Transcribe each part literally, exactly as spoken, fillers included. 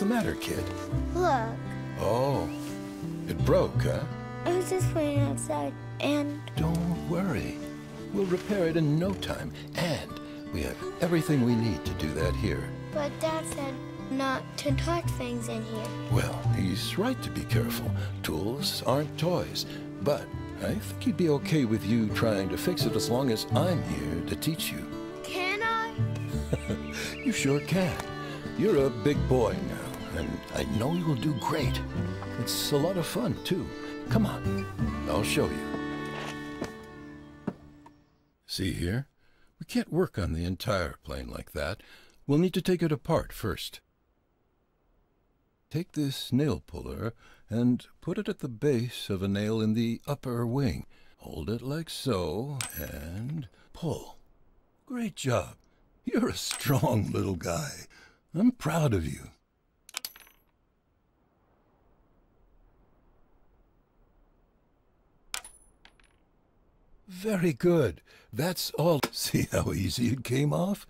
What's the matter, kid? Look. Oh, it broke, huh? I was just playing outside, and... Don't worry. We'll repair it in no time, and we have everything we need to do that here. But Dad said not to touch things in here. Well, he's right to be careful. Tools aren't toys, but I think he'd be okay with you trying to fix it as long as I'm here to teach you. Can I? You sure can. You're a big boy now, and I know you'll do great. It's a lot of fun, too. Come on, I'll show you. See here? We can't work on the entire plane like that. We'll need to take it apart first. Take this nail puller and put it at the base of a nail in the upper wing. Hold it like so and pull. Great job. You're a strong little guy. I'm proud of you. Very good. That's all. See how easy it came off?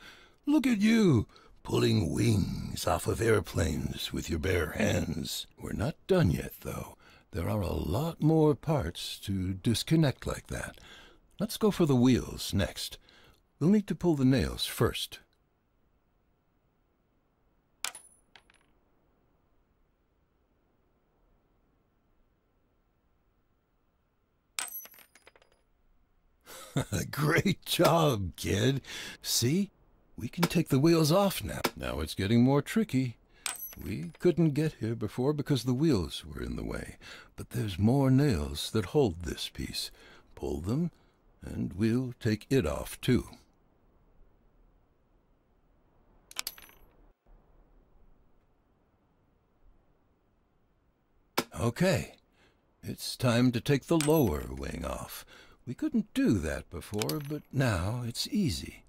Look at you, pulling wings off of airplanes with your bare hands. We're not done yet, though. There are a lot more parts to disconnect like that. Let's go for the wheels next. We'll need to pull the nails first. Great job, kid. See? We can take the wheels off now. Now it's getting more tricky. We couldn't get here before because the wheels were in the way. But there's more nails that hold this piece. Pull them, and we'll take it off, too. Okay. It's time to take the lower wing off. We couldn't do that before, but now it's easy.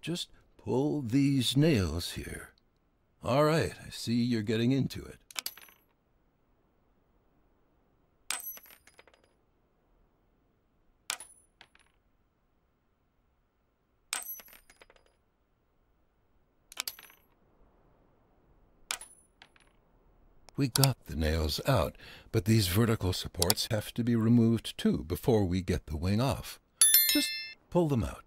Just pull these nails here. All right, I see you're getting into it. We got the nails out, but these vertical supports have to be removed too before we get the wing off. Just pull them out.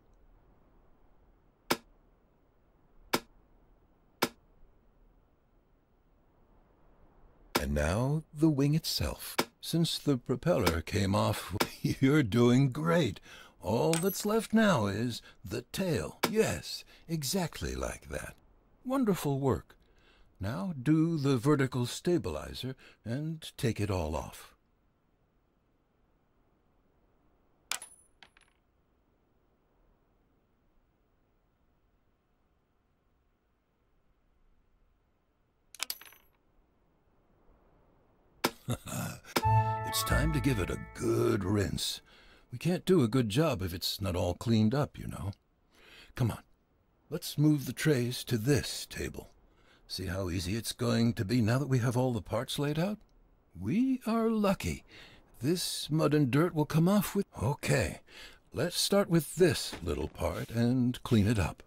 And now the wing itself. Since the propeller came off, you're doing great. All that's left now is the tail. Yes, exactly like that. Wonderful work. Now do the vertical stabilizer and take it all off. It's time to give it a good rinse. We can't do a good job if it's not all cleaned up, you know. Come on, let's move the trays to this table. See how easy it's going to be now that we have all the parts laid out? We are lucky. This mud and dirt will come off with... Okay, let's start with this little part and clean it up.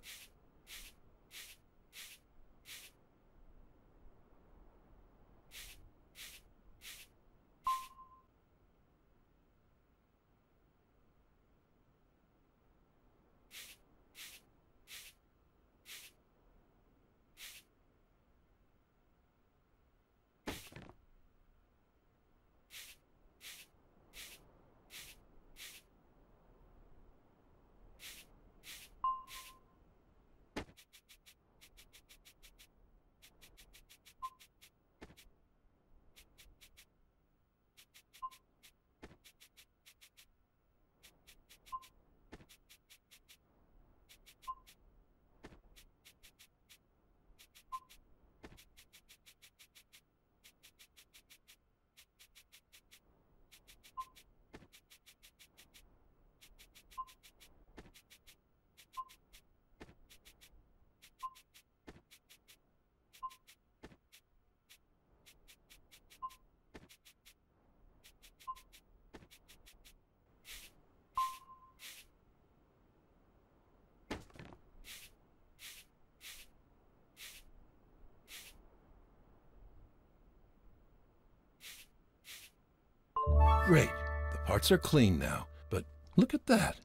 Great, the parts are clean now, but look at that.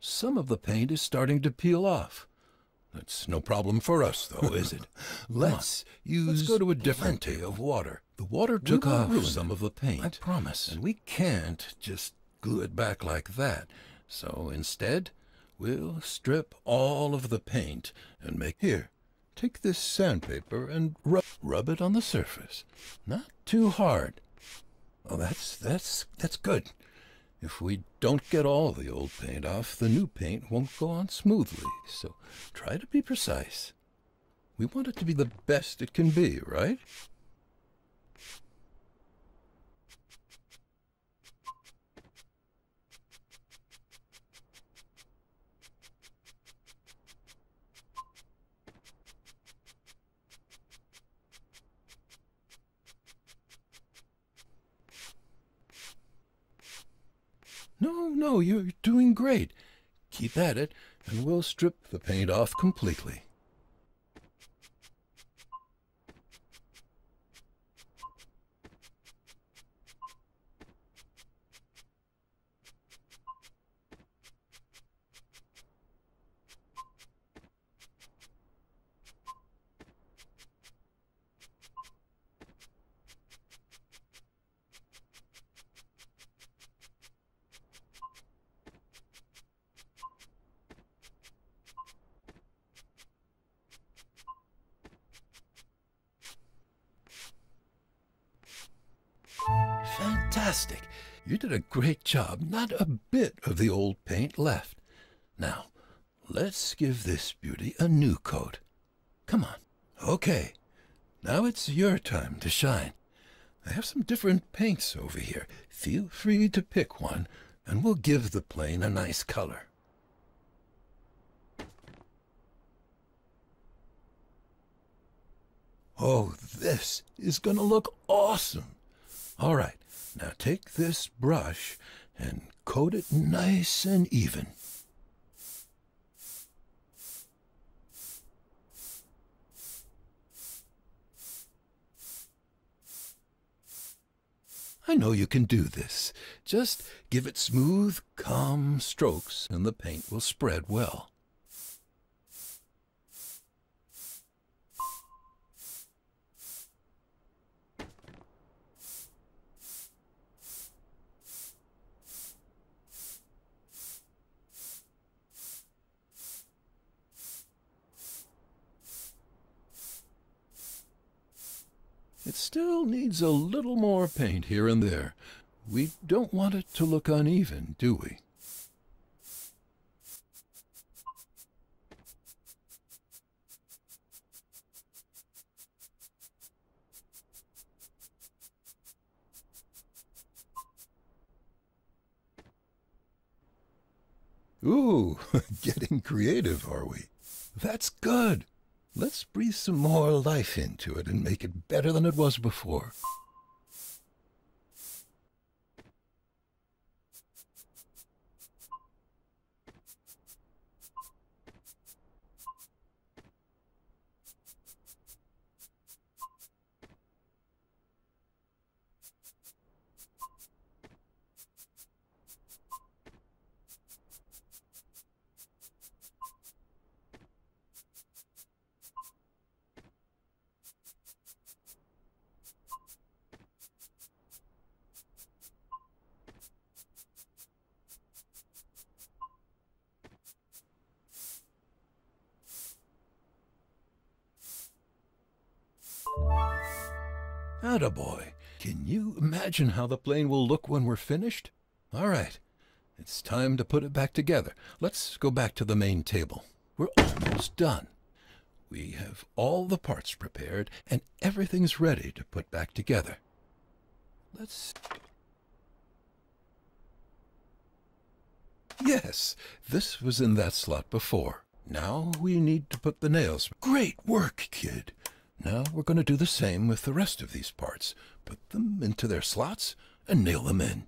Some of the paint is starting to peel off. That's no problem for us, though, is it? Let's use... Let's go to a different plenty of water. The water took off some of the paint. I promise. And we can't just glue it back like that. So instead, we'll strip all of the paint and make... Here, take this sandpaper and rub, rub it on the surface. Not too hard. Oh, that's, that's, that's good. If we don't get all the old paint off, the new paint won't go on smoothly, so try to be precise. We want it to be the best it can be, right? No, no, you're doing great. Keep at it, and we'll strip the paint off completely. Fantastic! You did a great job. Not a bit of the old paint left. Now, let's give this beauty a new coat. Come on. Okay, now it's your time to shine. I have some different paints over here. Feel free to pick one, and we'll give the plane a nice color. Oh, this is gonna look awesome! All right, now take this brush and coat it nice and even. I know you can do this. Just give it smooth, calm strokes, and the paint will spread well. It still needs a little more paint here and there. We don't want it to look uneven, do we? Ooh, getting creative, are we? That's good! Let's breathe some more life into it and make it better than it was before. Attaboy. Can you imagine how the plane will look when we're finished? All right, it's time to put it back together. Let's go back to the main table. We're almost done. We have all the parts prepared, and everything's ready to put back together. Let's... Yes, this was in that slot before. Now we need to put the nails... Great work, kid! Now we're going to do the same with the rest of these parts. Put them into their slots and nail them in.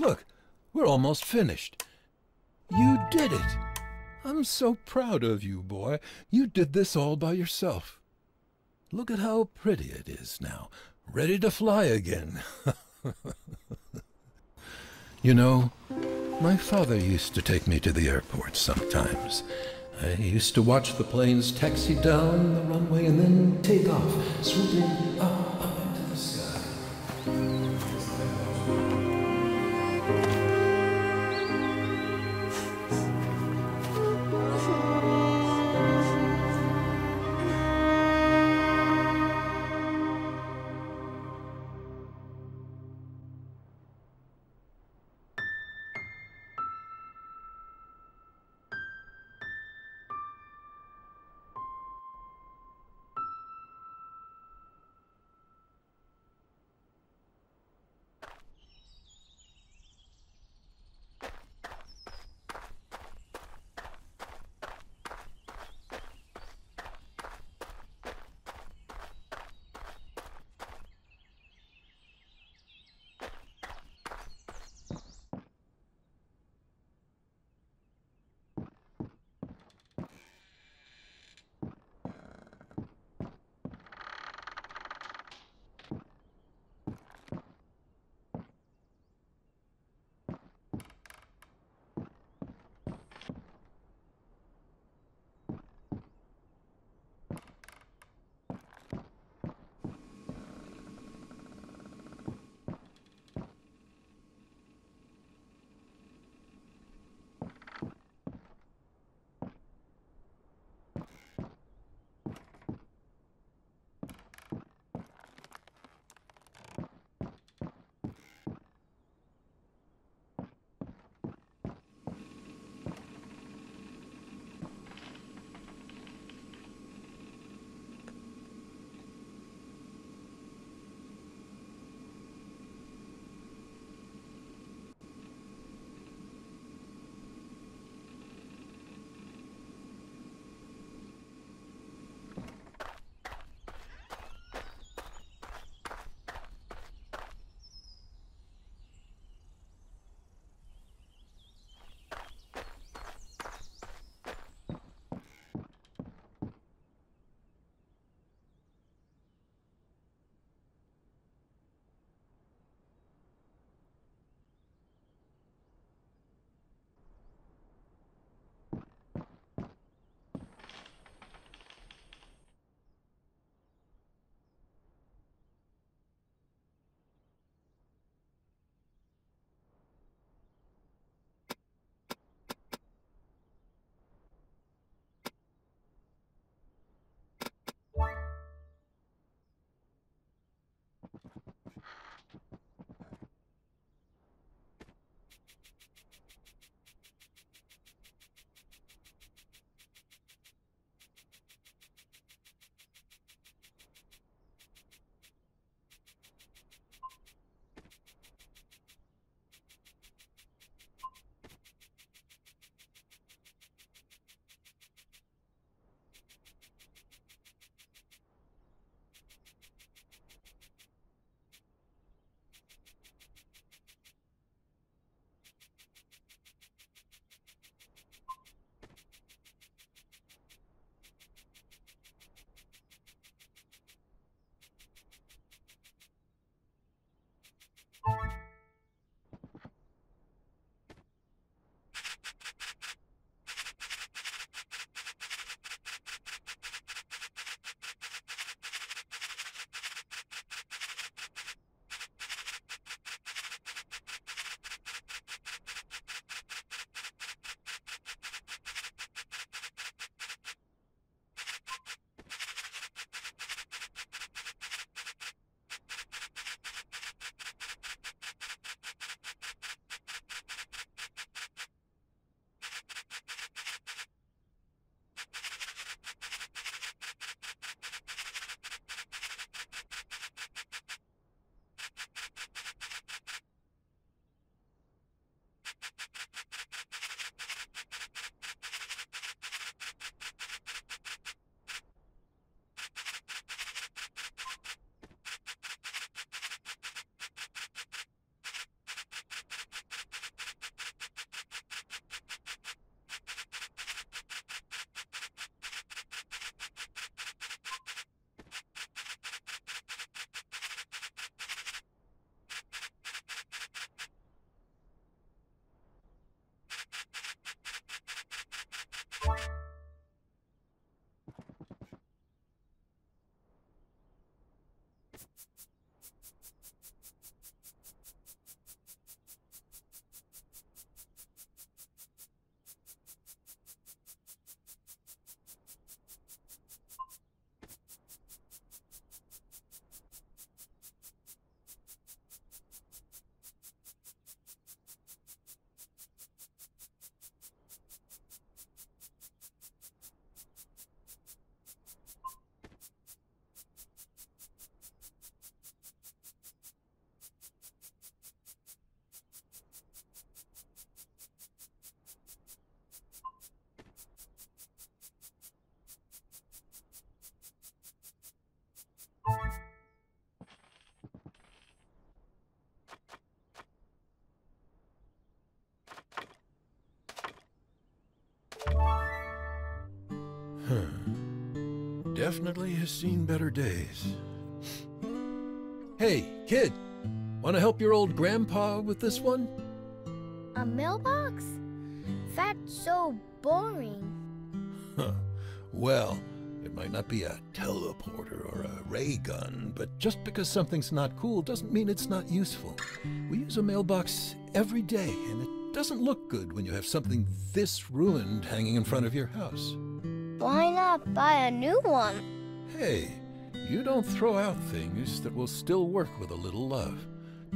Look, we're almost finished. You did it. I'm so proud of you, boy. You did this all by yourself. Look at how pretty it is now, ready to fly again. You know, my father used to take me to the airport sometimes. I used to watch the planes taxi down the runway and then take off, swooping up, up into the sky. definitely has seen better days. Hey, kid, want to help your old grandpa with this one? A mailbox? That's so boring. Huh. Well, it might not be a teleporter or a ray gun, but just because something's not cool doesn't mean it's not useful. We use a mailbox every day, and it doesn't look good when you have something this ruined hanging in front of your house. Why not buy a new one? Hey, you don't throw out things that will still work with a little love.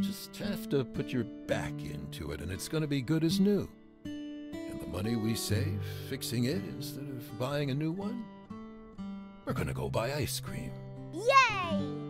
Just have to put your back into it, and it's going to be good as new. And the money we save fixing it instead of buying a new one, we're going to go buy ice cream. Yay!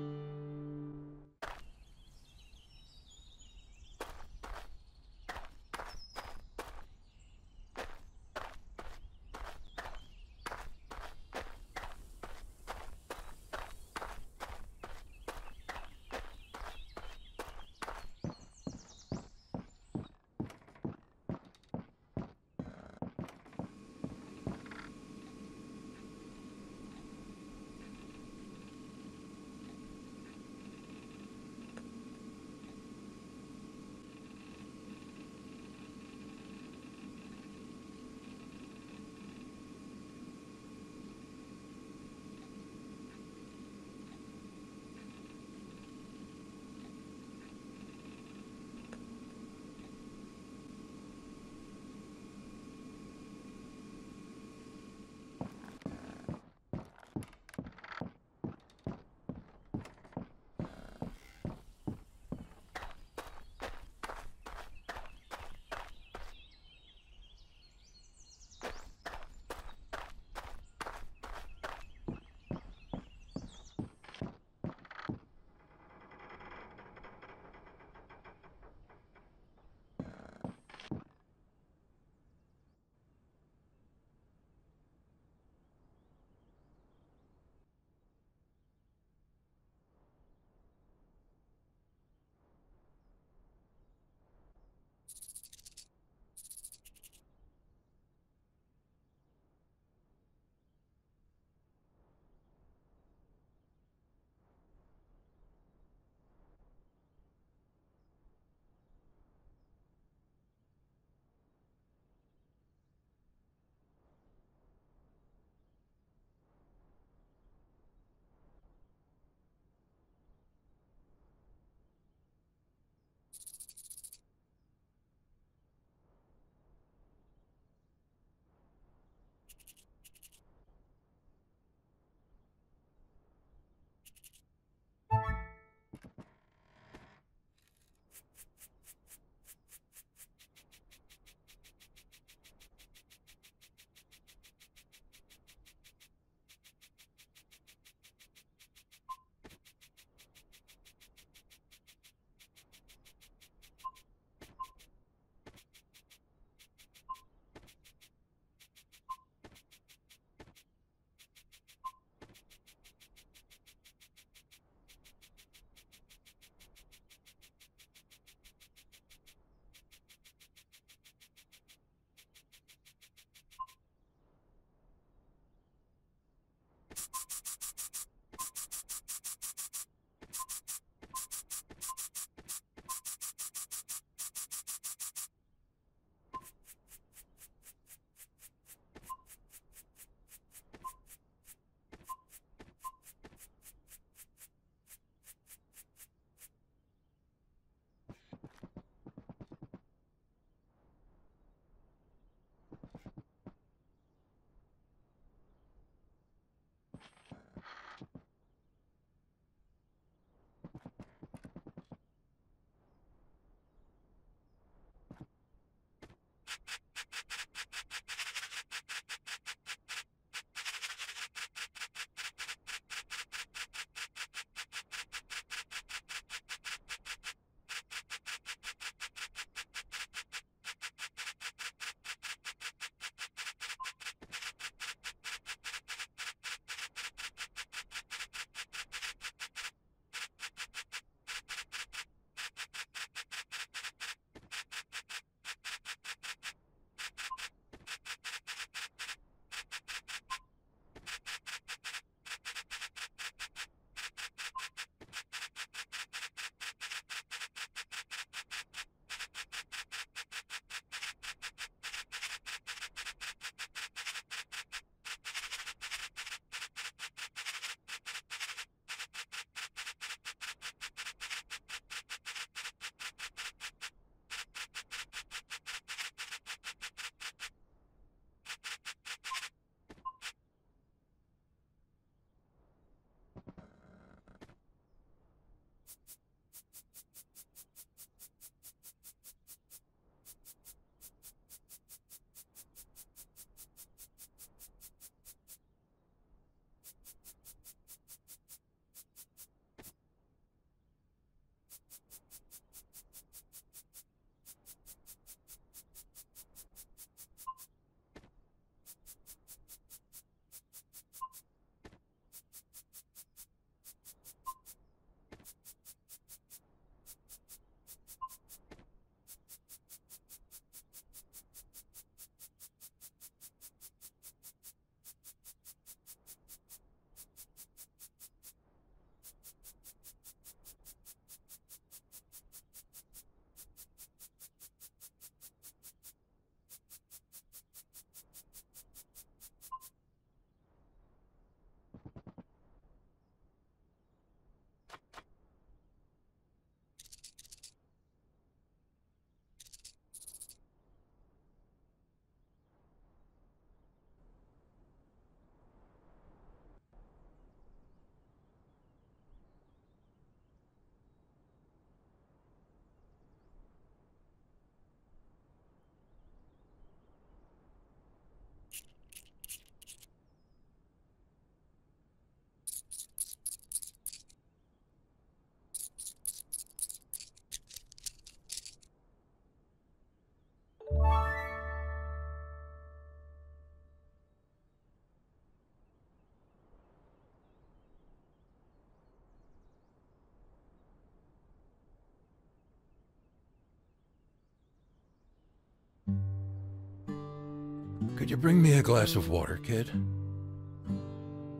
Could you bring me a glass of water, kid?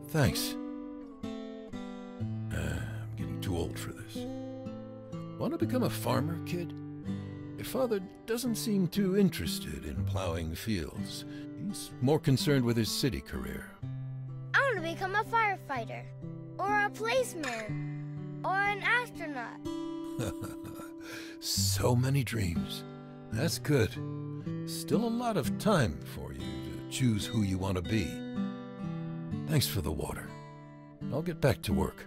Thanks. Uh, I'm getting too old for this. Want to become a farmer, kid? Your father doesn't seem too interested in plowing fields. He's more concerned with his city career. I want to become a firefighter, or a policeman, or an astronaut. So many dreams. That's good. Still a lot of time for you to choose who you want to be. Thanks for the water. I'll get back to work.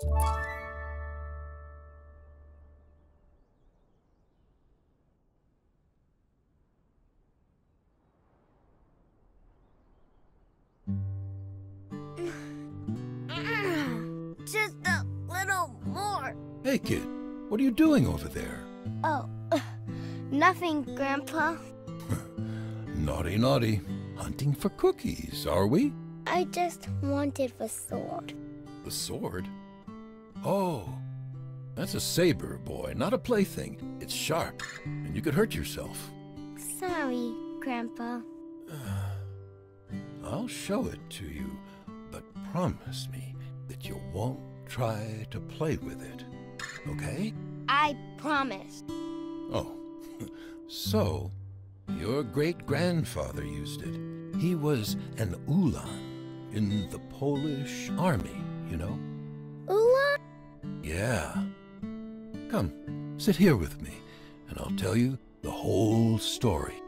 Just a little more. Hey, kid, what are you doing over there? Oh, uh, nothing, Grandpa. Naughty, naughty. Hunting for cookies, are we? I just wanted the sword. The sword? Oh, that's a saber, boy, not a plaything. It's sharp, and you could hurt yourself. Sorry, Grandpa. Uh, I'll show it to you, but promise me that you won't try to play with it, okay? I promise. Oh, so your great-grandfather used it. He was an Ulan in the Polish army, you know? Ulan? Yeah. Come, sit here with me, and I'll tell you the whole story.